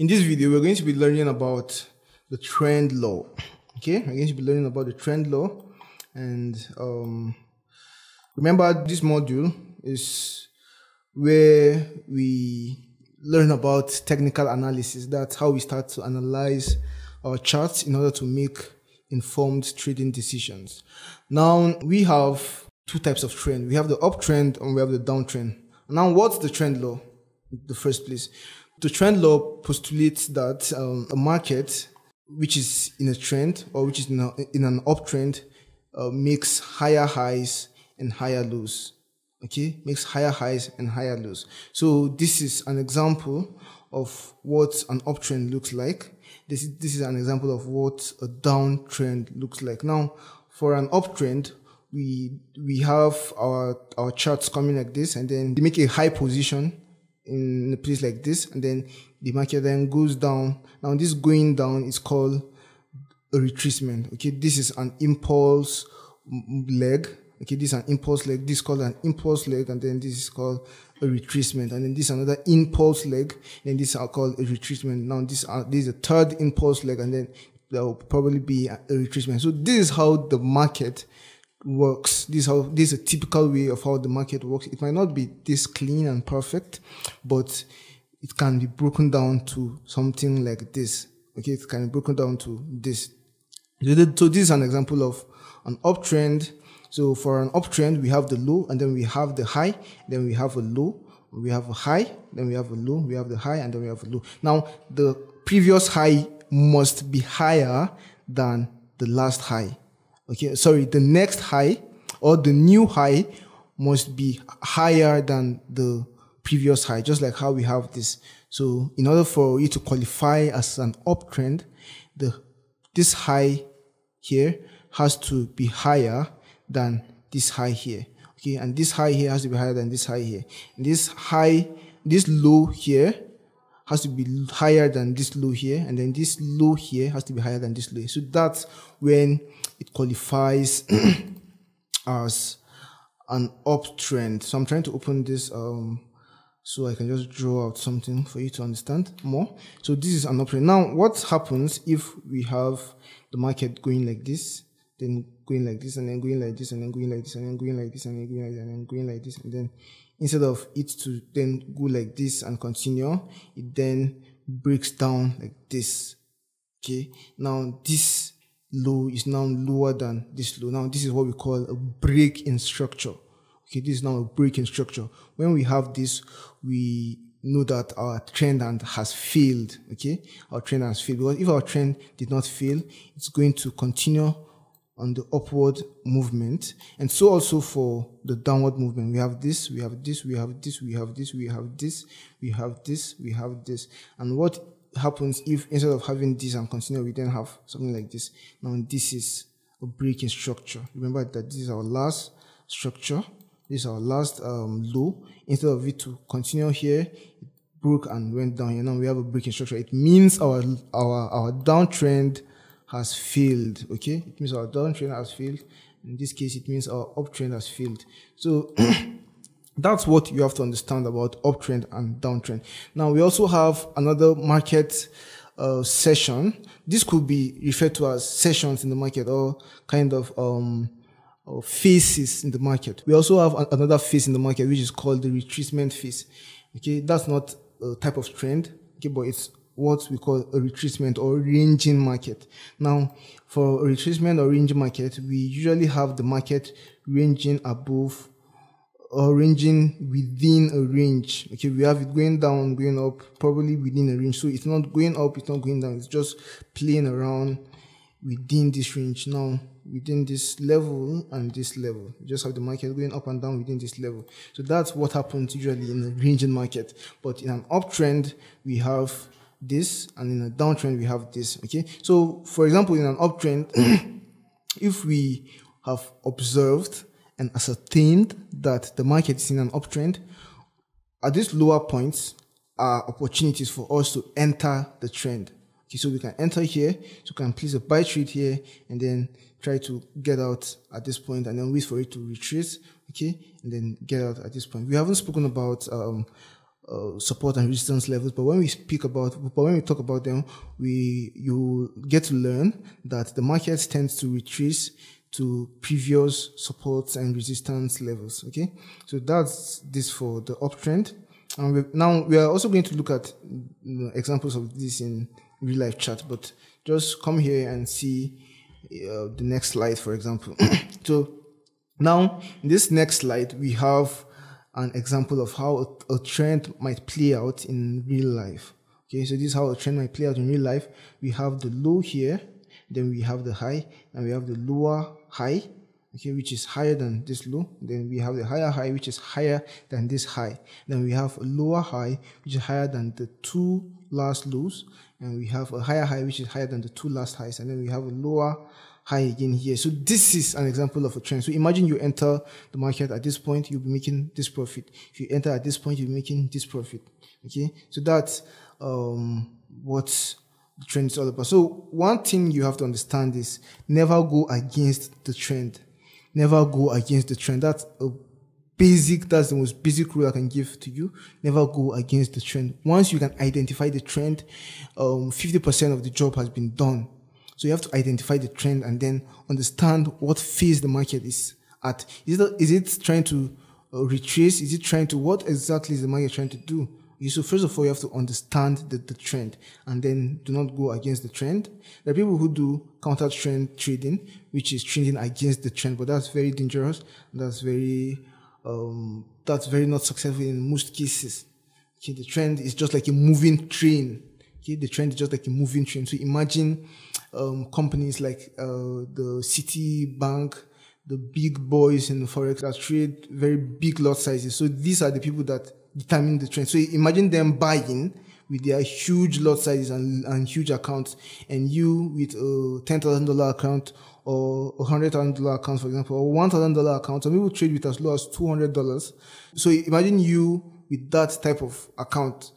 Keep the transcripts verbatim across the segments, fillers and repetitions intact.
In this video, we're going to be learning about the trend law. Okay, we're going to be learning about the trend law. And um, remember, this module is where we learn about technical analysis. That's how we start to analyze our charts in order to make informed trading decisions. Now, we have two types of trend. We have the uptrend and we have the downtrend. Now, what's the trend law in the first place? The trend law postulates that um, a market which is in a trend or which is in, a, in an uptrend uh, makes higher highs and higher lows. Okay, makes higher highs and higher lows. So this is an example of what an uptrend looks like. This is, this is an example of what a downtrend looks like. Now, for an uptrend, we we have our our charts coming like this, and then they make a high position in a place like this, and then the market then goes down. Now, this going down is called a retracement. Okay, this is an impulse leg. Okay, this is an impulse leg. This is called an impulse leg, and then this is called a retracement. And then this is another impulse leg, and then this are called a retracement. Now, this, are, this is a third impulse leg, and then there will probably be a, a retracement. So this is how the market works. This is, how, this is a typical way of how the market works. It might not be this clean and perfect, but it can be broken down to something like this. Okay, it can be broken down to this. So this is an example of an uptrend. So for an uptrend, we have the low, and then we have the high, then we have a low, we have a high, then we have a low, we have the high, and then we have a low. Now, the previous high must be higher than the last high. Okay, sorry, the next high or the new high must be higher than the previous high, just like how we have this. So in order for you to qualify as an uptrend, the this high here has to be higher than this high here. Okay, and this high here has to be higher than this high here. And this high, this low here has to be higher than this low here, and then this low here has to be higher than this low. So that's when it qualifies as an uptrend. So I'm trying to open this um, so I can just draw out something for you to understand more. So this is an uptrend. Now, what happens if we have the market going like this, then going like this, and then going like this, and then going like this, and then going like this, and then going like this, and then going like this, and then instead of it to then go like this and continue, it then breaks down like this. Okay, now this low is now lower than this low. Now this is what we call a break in structure. Okay, this is now a break in structure. When we have this, we know that our trend has failed. Okay, our trend has failed, because if our trend did not fail, it's going to continue on the upward movement. And so also for the downward movement, we have this, we have this, we have this, we have this, we have this, we have this, we have this. And what happens if instead of having this and continue, we then have something like this? Now this is a break in structure. Remember that this is our last structure, this is our last um, low. Instead of it to continue here, it broke and went down here. Now we have a break in structure. It means our our our downtrend has failed. Okay, it means our downtrend has failed. In this case, it means our uptrend has failed. So that's what you have to understand about uptrend and downtrend. Now we also have another market uh, session. This could be referred to as sessions in the market, or kind of um, or phases in the market. We also have an another phase in the market, which is called the retracement phase. Okay, that's not a type of trend, okay, but it's what we call a retracement or ranging market. Now, for a retracement or ranging market, we usually have the market ranging above or ranging within a range. Okay, we have it going down, going up, probably within a range. So it's not going up, it's not going down, it's just playing around within this range. Now, within this level and this level, you just have the market going up and down within this level. So that's what happens usually in a ranging market. But in an uptrend, we have this, and in a downtrend we have this. Okay, so for example, in an uptrend, if we have observed and ascertained that the market is in an uptrend, at these lower points are opportunities for us to enter the trend. Okay, so we can enter here, so we can place a buy trade here, and then try to get out at this point, and then wait for it to retrace. Okay, and then get out at this point. We haven't spoken about um uh, support and resistance levels. But when we speak about, but when we talk about them, we you get to learn that the market tends to retrace to previous supports and resistance levels. Okay, so that's this for the uptrend. And we, now we are also going to look at examples of this in real life chart, but just come here and see uh, the next slide, for example. So now in this next slide, we have an example of how a, a trend might play out in real life. Okay, so this is how a trend might play out in real life. We have the low here, then we have the high, and we have the lower high, okay, which is higher than this low. Then we have the higher high, which is higher than this high. Then we have a lower high, which is higher than the two last lows. And we have a higher high, which is higher than the two last highs. And then we have a lower high again here. So this is an example of a trend. So imagine you enter the market at this point, you'll be making this profit. If you enter at this point, you'll be making this profit. Okay, so that's um, what the trend is all about. So one thing you have to understand is never go against the trend. Never go against the trend. That's a basic, that's the most basic rule I can give to you. Never go against the trend. Once you can identify the trend, um, fifty percent of the job has been done. So you have to identify the trend and then understand what phase the market is at. Is it, is it trying to uh, retrace? Is it trying to, what exactly is the market trying to do? So first of all, you have to understand the, the trend, and then do not go against the trend. There are people who do counter trend trading, which is trading against the trend, but that's very dangerous. That's very, um, that's very not successful in most cases. Okay, the trend is just like a moving train. Okay, the trend is just like a moving train. So imagine um, companies like uh, the Citibank, the big boys in the forex that trade very big lot sizes. So these are the people that determine the trend. So imagine them buying with their huge lot sizes and, and huge accounts, and you with a ten thousand dollar account or a one hundred thousand dollar account, for example, or one thousand dollar account. Some people trade with as low as two hundred dollars. So imagine you with that type of account,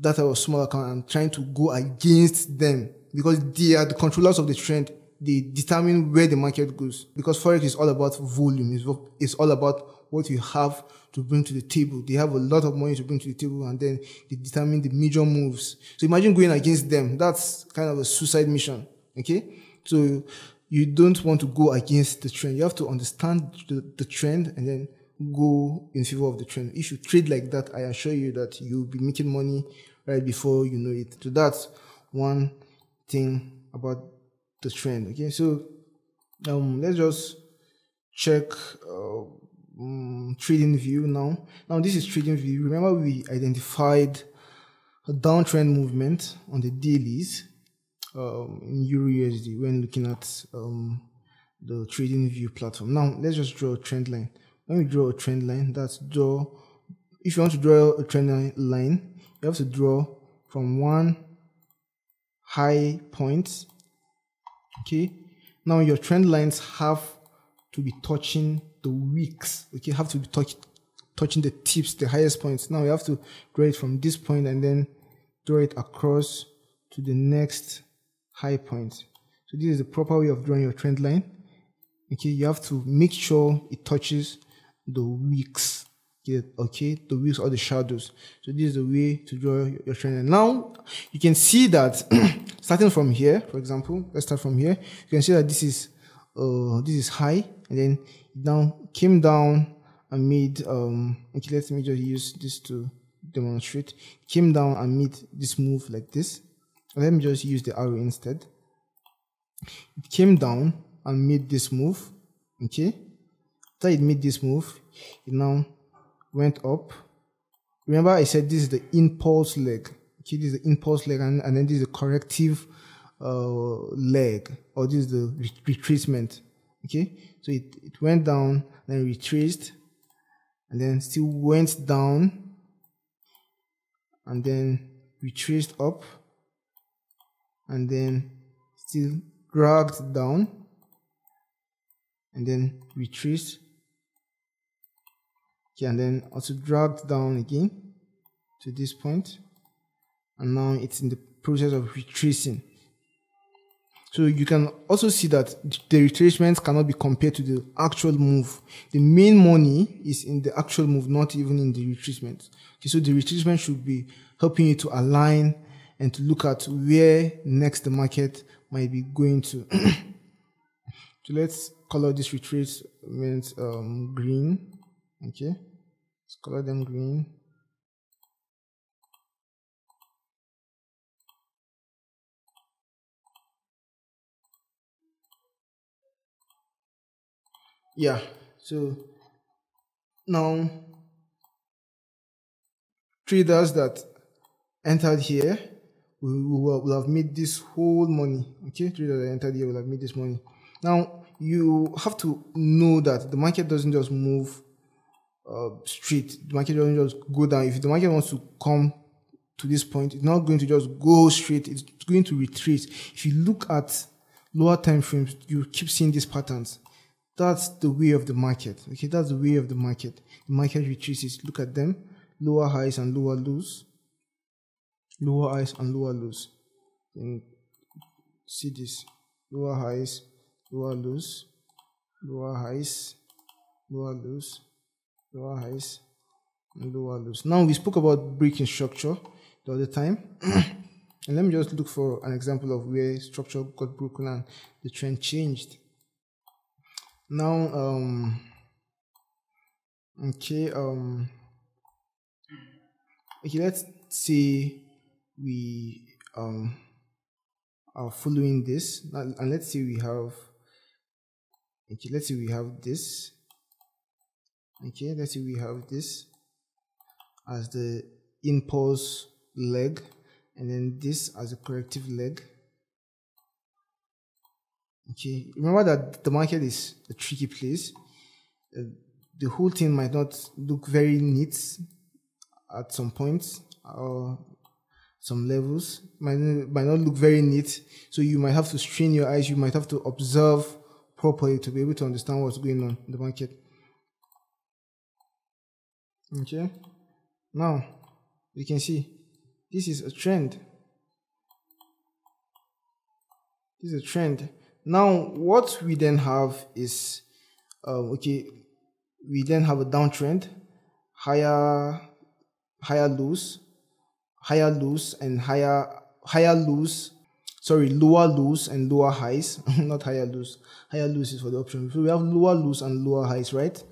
that type of small account, and trying to go against them, because they are the controllers of the trend. They determine where the market goes, because forex is all about volume. It's all about what you have to bring to the table. They have a lot of money to bring to the table, and then they determine the major moves. So imagine going against them. That's kind of a suicide mission. Okay? So you don't want to go against the trend. You have to understand the, the trend and then go in favor of the trend. If you trade like that, I assure you that you'll be making money right before you know it. So that's one thing about the trend. Okay? So um, let's just check... Uh, Um, Trading View now. Now this is Trading View. Remember, we identified a downtrend movement on the dailies um, in E U R U S D when looking at um, the Trading View platform. Now let's just draw a trend line. When we draw a trend line, that's draw. If you want to draw a trend line, you have to draw from one high point. Okay. Now your trend lines have to be touching the wicks. Okay, have to be touch, touching the tips, the highest points. Now you have to draw it from this point and then draw it across to the next high point. So this is the proper way of drawing your trend line. Okay, you have to make sure it touches the wicks. Okay, the wicks or the shadows. So this is the way to draw your trend line. Now you can see that starting from here, for example, let's start from here. You can see that this is uh, this is high, and then now came down and made um okay, let me just use this to demonstrate. Came down and made this move like this. Let me just use the arrow instead. It came down and made this move. Okay, after it made this move, it now went up. Remember, I said this is the impulse leg. Okay, this is the impulse leg, and, and then this is the corrective uh leg, or this is the retracement. Okay, so it, it went down, then retraced, and then still went down, and then retraced up, and then still dragged down, and then retraced. Okay, and then also dragged down again to this point, and now it's in the process of retracing. So you can also see that the retracement cannot be compared to the actual move. The main money is in the actual move, not even in the retracement. Okay, so the retracement should be helping you to align and to look at where next the market might be going to. So let's color this retracement um, green. Okay, let's color them green. Yeah, so now traders that entered here will, will have made this whole money. Okay, traders that entered here will have made this money. Now you have to know that the market doesn't just move uh, straight. The market doesn't just go down. If the market wants to come to this point, it's not going to just go straight. It's going to retreat. If you look at lower time frames, you keep seeing these patterns. That's the way of the market. Okay, that's the way of the market. The market retreats. Look at them. Lower highs and lower lows. Lower highs and lower lows. And see this. Lower highs, lower lows. Lower highs, lower lows. Lower highs, and lower lows. Now we spoke about breaking structure the other time. And let me just look for an example of where structure got broken and the trend changed. Now, um, okay, um, okay, let's say we um, are following this, and let's say we have, okay, let's say we have this, okay, let's say we have this as the impulse leg, and then this as a corrective leg. Okay, remember that the market is a tricky place. Uh, the whole thing might not look very neat at some points or some levels. Might, might not look very neat. So you might have to strain your eyes. You might have to observe properly to be able to understand what's going on in the market. Okay, now you can see this is a trend. This is a trend. Now, what we then have is, uh, okay, we then have a downtrend, higher, higher lows, higher lows and higher, higher lows, sorry, lower lows and lower highs, not higher lows, higher lows is for the option. So we have lower lows and lower highs, right?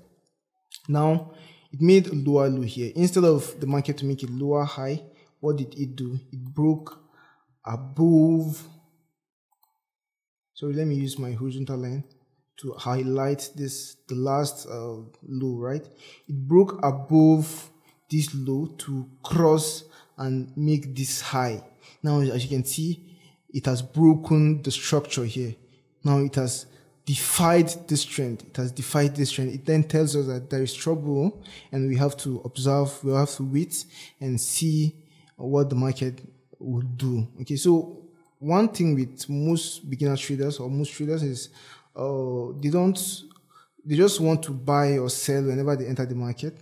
Now, it made a lower low here. Instead of the market to make it lower high, what did it do? It broke above. So let me use my horizontal line to highlight this, the last uh, low, right? It broke above this low to cross and make this high. Now, as you can see, it has broken the structure here. Now it has defied this trend. It has defied this trend. It then tells us that there is trouble and we have to observe, we have to wait and see what the market will do. Okay, so one thing with most beginner traders or most traders is uh, they don't, they just want to buy or sell whenever they enter the market.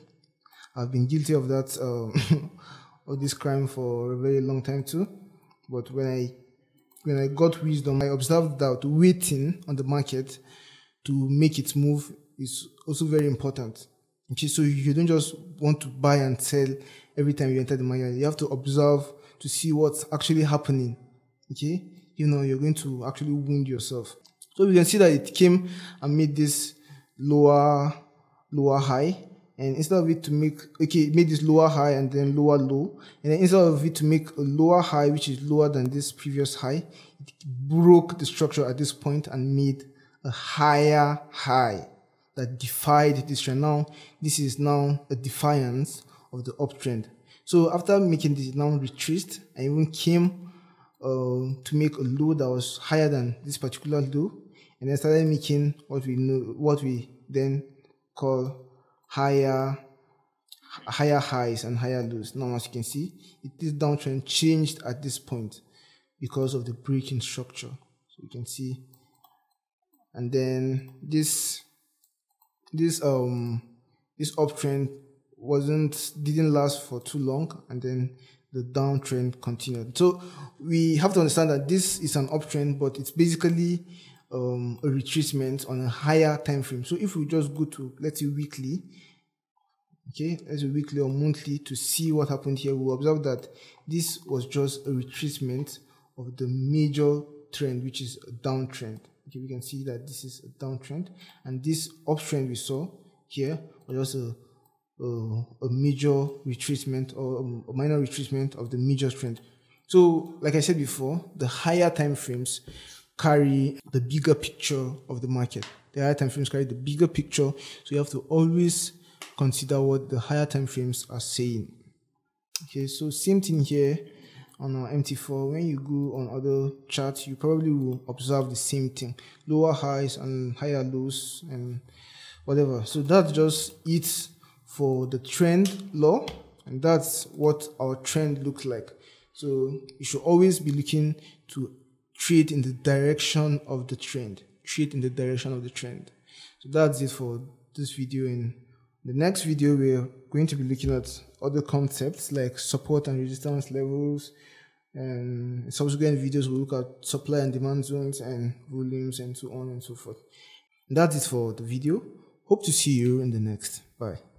I've been guilty of that, uh, of this crime for a very long time too. But when I, when I got wisdom, I observed that waiting on the market to make it move is also very important. Okay, so you don't just want to buy and sell every time you enter the market. You have to observe to see what's actually happening. Okay, you know, you're going to actually wound yourself. So we can see that it came and made this lower, lower high, and instead of it to make, okay, it made this lower high and then lower low, and then instead of it to make a lower high, which is lower than this previous high, it broke the structure at this point and made a higher high that defied this trend. Now, this is now a defiance of the uptrend. So after making this, now retraced, and even came Uh, to make a low that was higher than this particular low, and then started making what we know, what we then call higher, higher highs and higher lows. Now, as you can see, it, this downtrend changed at this point because of the breaking structure. So you can see, and then this, this um, this uptrend wasn't didn't last for too long, and then the downtrend continued. So we have to understand that this is an uptrend, but it's basically um, a retracement on a higher time frame. So if we just go to, let's say, weekly, okay, let's say weekly or monthly, to see what happened here, we'll observe that this was just a retracement of the major trend, which is a downtrend. Okay, we can see that this is a downtrend, and this uptrend we saw here was just a Uh, a major retracement or a minor retracement of the major trend. So like I said before, the higher time frames carry the bigger picture of the market. The higher time frames carry the bigger picture, so you have to always consider what the higher time frames are saying. Okay, so same thing here on our M T four. When you go on other charts, you probably will observe the same thing: lower highs and higher lows and whatever. So that's just it for the trend law, and that's what our trend looks like. So you should always be looking to trade in the direction of the trend. Trade in the direction of the trend. So that's it for this video. In the next video, we're going to be looking at other concepts like support and resistance levels, and in subsequent videos we'll look at supply and demand zones and volumes and so on and so forth. That's it for the video. Hope to see you in the next. Bye.